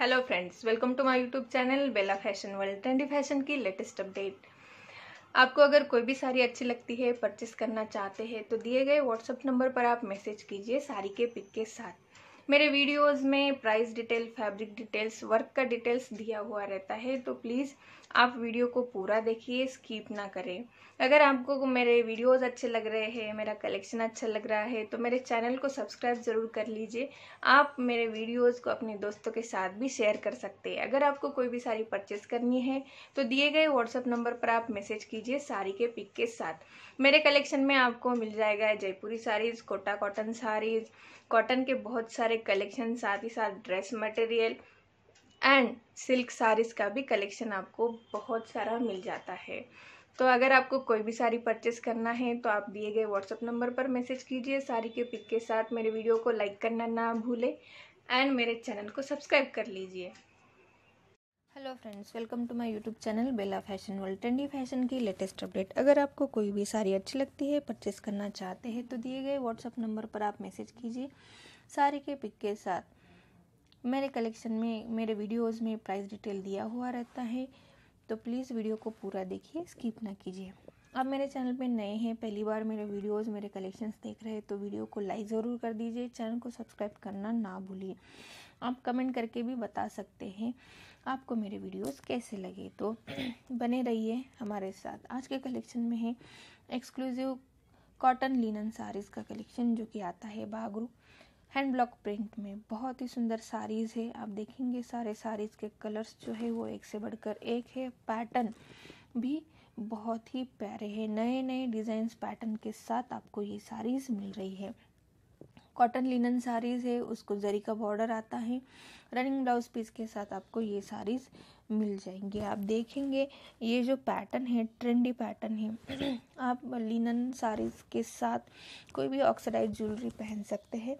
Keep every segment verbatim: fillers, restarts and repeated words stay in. Hello friends, welcome to my YouTube channel Bela fashion world. Trendy fashion की latest update. आपको अगर कोई भी साड़ी अच्छी लगती है, परचेस करना चाहते हैं तो दिए गए व्हाट्सएप नंबर पर आप मैसेज कीजिए साड़ी के पिक के साथ। मेरे वीडियोस में price detail, fabric details, work का डिटेल्स दिया हुआ रहता है, तो प्लीज़ आप वीडियो को पूरा देखिए, स्किप ना करें। अगर आपको मेरे वीडियोज़ अच्छे लग रहे हैं, मेरा कलेक्शन अच्छा लग रहा है तो मेरे चैनल को सब्सक्राइब ज़रूर कर लीजिए। आप मेरे वीडियोज़ को अपने दोस्तों के साथ भी शेयर कर सकते हैं। अगर आपको कोई भी साड़ी परचेस करनी है तो दिए गए व्हाट्सएप नंबर पर आप मैसेज कीजिए साड़ी के पिक के साथ। मेरे कलेक्शन में आपको मिल जाएगा जयपुरी साड़ीज़, कोटा कॉटन साड़ीज़, कॉटन के बहुत सारे कलेक्शन, साथ ही साथ dress material and silk saris का भी कलेक्शन आपको बहुत सारा मिल जाता है। तो अगर आपको कोई भी साड़ी परचेस करना है तो आप दिए गए व्हाट्सएप नंबर पर मैसेज कीजिए साड़ी के पिक के साथ। मेरे वीडियो को लाइक करना ना भूलें एंड मेरे चैनल को सब्सक्राइब कर लीजिए। Hello friends, welcome to my YouTube channel Bela fashion world. Trendy fashion की लेटेस्ट अपडेट। अगर आपको कोई भी साड़ी अच्छी लगती है, परचेस करना चाहते हैं तो दिए गए व्हाट्सएप नंबर पर आप मैसेज कीजिए साड़ी के पिक के साथ। मेरे कलेक्शन में, मेरे वीडियोस में प्राइस डिटेल दिया हुआ रहता है, तो प्लीज़ वीडियो को पूरा देखिए, स्किप ना कीजिए। आप मेरे चैनल पे नए हैं, पहली बार मेरे वीडियोस, मेरे कलेक्शंस देख रहे हैं तो वीडियो को लाइक ज़रूर कर दीजिए। चैनल को सब्सक्राइब करना ना भूलिए। आप कमेंट करके भी बता सकते हैं आपको मेरे वीडियोस कैसे लगे, तो बने रहिए हमारे साथ। आज के कलेक्शन में है एक्सक्लूसिव कॉटन लिनन साड़ीज़ का कलेक्शन, जो कि आता है बागरू हैंड ब्लॉक प्रिंट में। बहुत ही सुंदर साड़ीज़ है। आप देखेंगे सारे साड़ीज़ के कलर्स जो है वो एक से बढ़कर एक है। पैटर्न भी बहुत ही प्यारे हैं। नए नए डिज़ाइंस पैटर्न के साथ आपको ये साड़ीज़ मिल रही है। कॉटन लिनन साड़ीज़ है, उसको जरी का बॉर्डर आता है। रनिंग ब्लाउज पीस के साथ आपको ये साड़ीज़ मिल जाएंगे। आप देखेंगे ये जो पैटर्न है, ट्रेंडी पैटर्न है। आप लिनन साड़ीज़ के साथ कोई भी ऑक्सीडाइज ज्वेलरी पहन सकते हैं,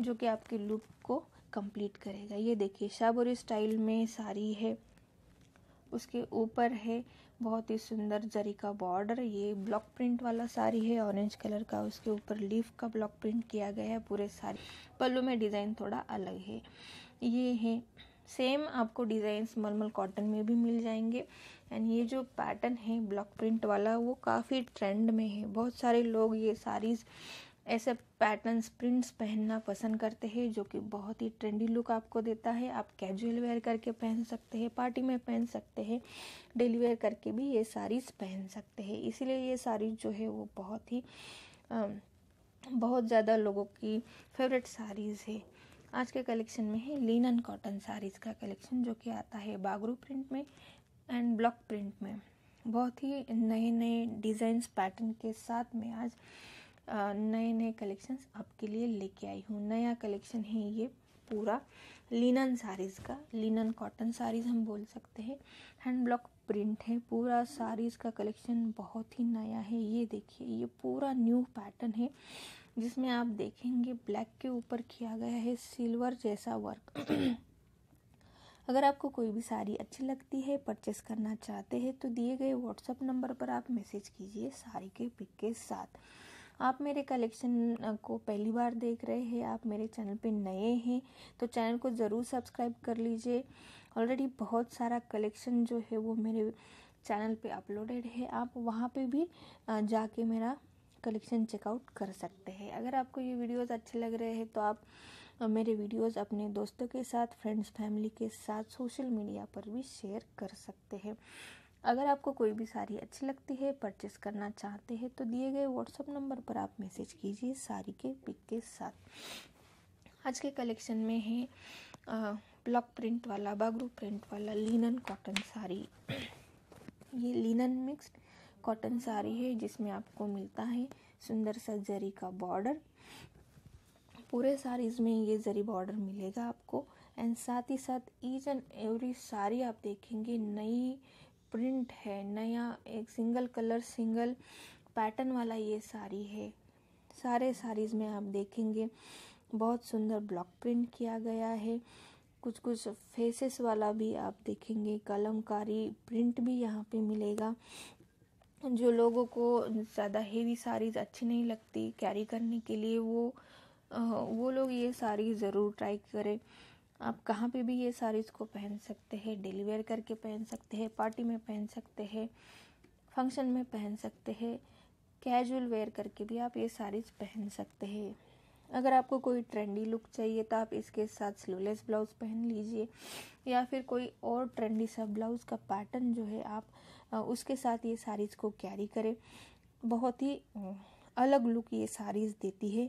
जो कि आपके लुक को कंप्लीट करेगा। ये देखिए शाहबोरी स्टाइल में साड़ी है, उसके ऊपर है बहुत ही सुंदर जरी का बॉर्डर। ये ब्लॉक प्रिंट वाला साड़ी है, ऑरेंज कलर का, उसके ऊपर लीफ का ब्लॉक प्रिंट किया गया है पूरे साड़ी। पल्लू में डिज़ाइन थोड़ा अलग है। ये है सेम आपको डिज़ाइंस मलमल कॉटन में भी मिल जाएंगे। एंड ये जो पैटर्न है ब्लॉक प्रिंट वाला, वो काफ़ी ट्रेंड में है। बहुत सारे लोग ये साड़ीज़, ऐसे पैटर्न्स, प्रिंट्स पहनना पसंद करते हैं, जो कि बहुत ही ट्रेंडी लुक आपको देता है। आप कैजुअल वेयर करके पहन सकते हैं, पार्टी में पहन सकते हैं, डेली वेयर करके भी ये साड़ीज़ पहन सकते हैं। इसीलिए ये साड़ीज़ जो है वो बहुत ही आ, बहुत ज़्यादा लोगों की फेवरेट साड़ीज़ है। आज के कलेक्शन में है लिनन कॉटन साड़ीज़ का कलेक्शन, जो कि आता है बागरू प्रिंट में एंड ब्लॉक प्रिंट में। बहुत ही नए नए डिज़ाइंस पैटर्न के साथ में आज नए नए कलेक्शंस आपके लिए लेके आई हूँ। नया कलेक्शन है ये पूरा लिनन साड़ीज़ का, लिनन कॉटन साड़ीज़ हम बोल सकते हैं। हैंड ब्लॉक प्रिंट है पूरा साड़ीज़ का कलेक्शन, बहुत ही नया है। ये देखिए ये पूरा न्यू पैटर्न है, जिसमें आप देखेंगे ब्लैक के ऊपर किया गया है सिल्वर जैसा वर्क। अगर आपको कोई भी साड़ी अच्छी लगती है, परचेस करना चाहते हैं तो दिए गए व्हाट्सएप नंबर पर आप मैसेज कीजिए साड़ी के पिक के साथ। आप मेरे कलेक्शन को पहली बार देख रहे हैं, आप मेरे चैनल पे नए हैं तो चैनल को ज़रूर सब्सक्राइब कर लीजिए। ऑलरेडी बहुत सारा कलेक्शन जो है वो मेरे चैनल पे अपलोडेड है, आप वहाँ पे भी जाके मेरा कलेक्शन चेकआउट कर सकते हैं। अगर आपको ये वीडियोस अच्छे लग रहे हैं तो आप मेरे वीडियोस अपने दोस्तों के साथ, फ्रेंड्स, फैमिली के साथ सोशल मीडिया पर भी शेयर कर सकते हैं। अगर आपको कोई भी साड़ी अच्छी लगती है, परचेस करना चाहते हैं तो दिए गए व्हाट्सएप नंबर पर आप मैसेज कीजिए साड़ी के पिक के साथ। आज के कलेक्शन में है ब्लॉक प्रिंट वाला, बागरू प्रिंट वाला लिनन कॉटन साड़ी। ये लिनन मिक्स्ड कॉटन साड़ी है, जिसमें आपको मिलता है सुंदर सा जरी का बॉर्डर। पूरे साड़ीज़ में ये जरी बॉर्डर मिलेगा आपको। एंड साथ ही साथ ईच एंड एवरी साड़ी आप देखेंगे नई प्रिंट है, नया, एक सिंगल कलर, सिंगल पैटर्न वाला ये साड़ी है। सारे साड़ीज़ में आप देखेंगे बहुत सुंदर ब्लॉक प्रिंट किया गया है। कुछ कुछ फेसेस वाला भी आप देखेंगे, कलमकारी प्रिंट भी यहाँ पे मिलेगा। जो लोगों को ज़्यादा हेवी साड़ीज़ अच्छी नहीं लगती कैरी करने के लिए, वो वो लोग ये साड़ी ज़रूर ट्राई करें। आप कहाँ पे भी ये साड़ीज़ को पहन सकते हैं, डेली वेयर करके पहन सकते हैं, पार्टी में पहन सकते हैं, फंक्शन में पहन सकते हैं, कैजुअल वेयर करके भी आप ये साड़ीज़ पहन सकते हैं। अगर आपको कोई ट्रेंडी लुक चाहिए तो आप इसके साथ स्लीवलेस ब्लाउज पहन लीजिए, या फिर कोई और ट्रेंडी सा ब्लाउज का पैटर्न जो है आप उसके साथ ये साड़ीज़ को कैरी करें। बहुत ही अलग लुक ये साड़ीज़ देती है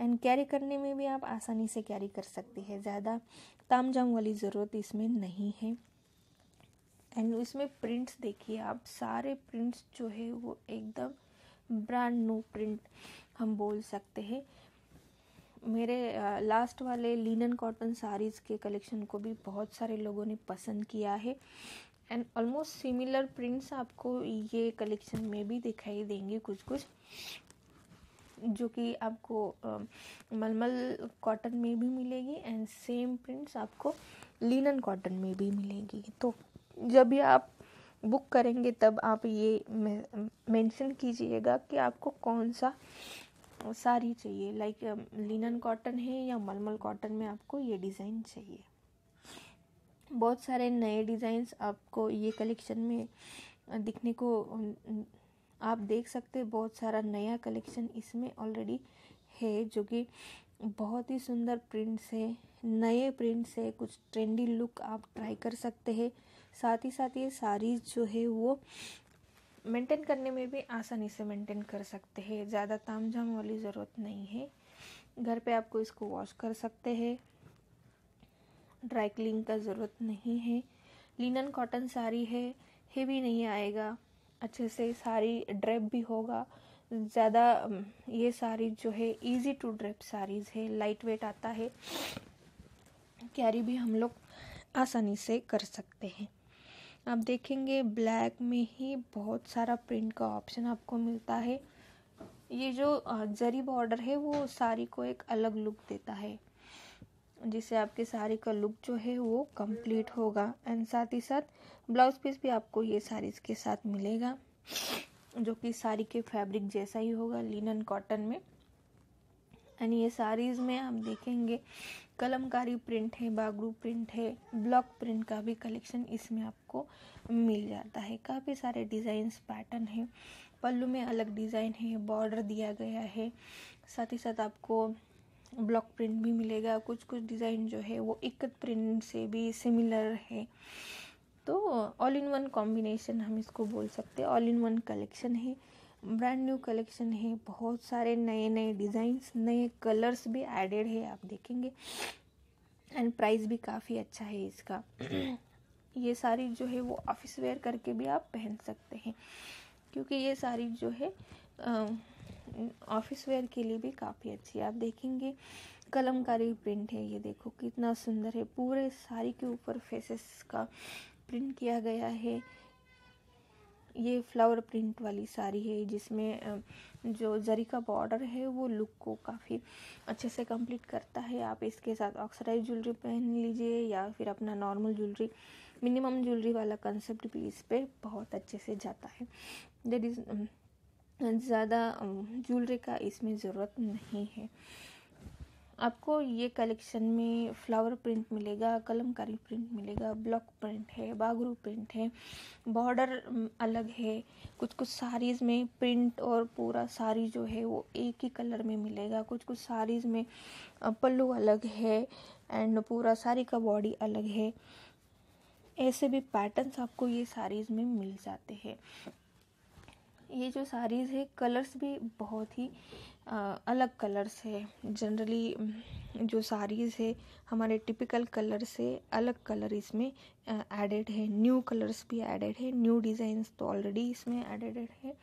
एंड कैरी करने में भी आप आसानी से कैरी कर सकते हैं, ज़्यादा ताम झाम वाली ज़रूरत इसमें नहीं है। एंड इसमें प्रिंट्स देखिए आप, सारे प्रिंट्स जो है वो एकदम ब्रांड न्यू प्रिंट हम बोल सकते हैं। मेरे लास्ट वाले लिनन कॉटन साड़ीज़ के कलेक्शन को भी बहुत सारे लोगों ने पसंद किया है एंड ऑलमोस्ट सिमिलर प्रिंट्स आपको ये कलेक्शन में भी दिखाई देंगे कुछ कुछ, जो कि आपको मलमल कॉटन में भी मिलेगी एंड सेम प्रिंट्स आपको लिनन कॉटन में भी मिलेगी। तो जब भी आप बुक करेंगे तब आप ये मेंशन कीजिएगा कि आपको कौन सा साड़ी चाहिए, लाइक लिनन कॉटन है या मलमल कॉटन में आपको ये डिज़ाइन चाहिए। बहुत सारे नए डिज़ाइंस आपको ये कलेक्शन में दिखने को आप देख सकते हैं। बहुत सारा नया कलेक्शन इसमें ऑलरेडी है जो कि बहुत ही सुंदर प्रिंट्स है, नए प्रिंट्स है, कुछ ट्रेंडी लुक आप ट्राई कर सकते हैं। साथ ही साथ ये साड़ीज़ जो है वो मेंटेन करने में भी आसानी से मेंटेन कर सकते हैं, ज़्यादा ताम झाम वाली ज़रूरत नहीं है। घर पे आपको इसको वॉश कर सकते हैं, ड्राई क्लीन का ज़रूरत नहीं है। लिनन कॉटन साड़ी है, हेवी नहीं आएगा, अच्छे से साड़ी ड्रेप भी होगा। ज़्यादा ये साड़ी जो है इजी टू ड्रेप साड़ीज़ है, लाइट वेट आता है, कैरी भी हम लोग आसानी से कर सकते हैं। आप देखेंगे ब्लैक में ही बहुत सारा प्रिंट का ऑप्शन आपको मिलता है। ये जो जरी बॉर्डर है वो साड़ी को एक अलग लुक देता है, जिससे आपके साड़ी का लुक जो है वो कंप्लीट होगा। एंड साथ ही साथ ब्लाउज पीस भी आपको ये साड़ीज़ के साथ मिलेगा, जो कि साड़ी के फैब्रिक जैसा ही होगा लिनन कॉटन में। एंड ये साड़ीज़ में आप देखेंगे कलमकारी प्रिंट है, बागरू प्रिंट है, ब्लॉक प्रिंट का भी कलेक्शन इसमें आपको मिल जाता है। काफ़ी सारे डिज़ाइंस पैटर्न है, पल्लू में अलग डिज़ाइन है, बॉर्डर दिया गया है, साथ ही साथ आपको ब्लॉक प्रिंट भी मिलेगा। कुछ कुछ डिज़ाइन जो है वो इकत प्रिंट से भी सिमिलर है, तो ऑल इन वन कॉम्बिनेशन हम इसको बोल सकते हैं। ऑल इन वन कलेक्शन है, ब्रांड न्यू कलेक्शन है, बहुत सारे नए नए डिज़ाइंस, नए कलर्स भी एडेड है आप देखेंगे। एंड प्राइस भी काफ़ी अच्छा है इसका। ये साड़ी जो है वो ऑफिस वेयर करके भी आप पहन सकते हैं, क्योंकि ये साड़ी जो है ऑफिस वेयर के लिए भी काफ़ी अच्छी है। आप देखेंगे कलमकारी प्रिंट है, ये देखो कितना सुंदर है, पूरे साड़ी के ऊपर फेसेस का प्रिंट किया गया है। ये फ्लावर प्रिंट वाली साड़ी है, जिसमें जो जरी का बॉर्डर है वो लुक को काफ़ी अच्छे से कंप्लीट करता है। आप इसके साथ ऑक्सीडाइज ज्वेलरी पहन लीजिए या फिर अपना नॉर्मल ज्वेलरी, मिनिमम ज्वेलरी वाला कंसेप्ट भी इस पर बहुत अच्छे से जाता है। देयर इज़ ज़्यादा ज्वेलरी का इसमें ज़रूरत नहीं है। आपको ये कलेक्शन में फ्लावर प्रिंट मिलेगा, कलमकारी प्रिंट मिलेगा, ब्लॉक प्रिंट है, बागरू प्रिंट है, बॉर्डर अलग है। कुछ कुछ साड़ीज़ में प्रिंट और पूरा साड़ी जो है वो एक ही कलर में मिलेगा, कुछ कुछ साड़ीज़ में पल्लू अलग है एंड पूरा साड़ी का बॉडी अलग है। ऐसे भी पैटर्न्स आपको ये साड़ीज़ में मिल जाते हैं। ये जो साड़ीज़ है कलर्स भी बहुत ही आ, अलग कलर्स है। जनरली जो साड़ीज़ है हमारे टिपिकल कलर से अलग कलर इसमें एडेड है, न्यू कलर्स भी एडेड है, न्यू डिज़ाइंस तो ऑलरेडी इसमें एडेड है।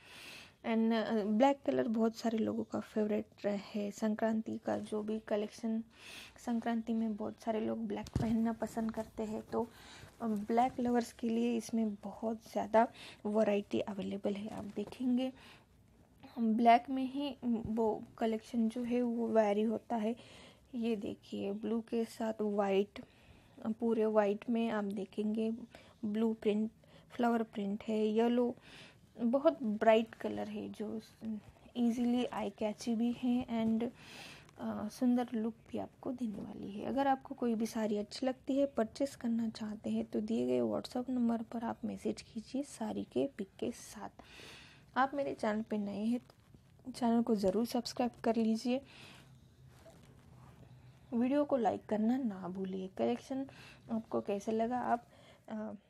एंड ब्लैक कलर बहुत सारे लोगों का फेवरेट है। संक्रांति का जो भी कलेक्शन, संक्रांति में बहुत सारे लोग ब्लैक पहनना पसंद करते हैं, तो ब्लैक लवर्स के लिए इसमें बहुत ज़्यादा वैरायटी अवेलेबल है। आप देखेंगे ब्लैक में ही वो कलेक्शन जो है वो वैरी होता है। ये देखिए ब्लू के साथ वाइट, पूरे वाइट में आप देखेंगे ब्लू प्रिंट, फ्लावर प्रिंट है, येलो, बहुत ब्राइट कलर है जो इजीली आई कैची भी है एंड सुंदर लुक भी आपको देने वाली है। अगर आपको कोई भी साड़ी अच्छी लगती है, परचेस करना चाहते हैं तो दिए गए व्हाट्सएप नंबर पर आप मैसेज कीजिए साड़ी के पिक के साथ। आप मेरे चैनल पे नए हैं तो चैनल को ज़रूर सब्सक्राइब कर लीजिए, वीडियो को लाइक करना ना भूलिए। कलेक्शन आपको कैसा लगा आप आ,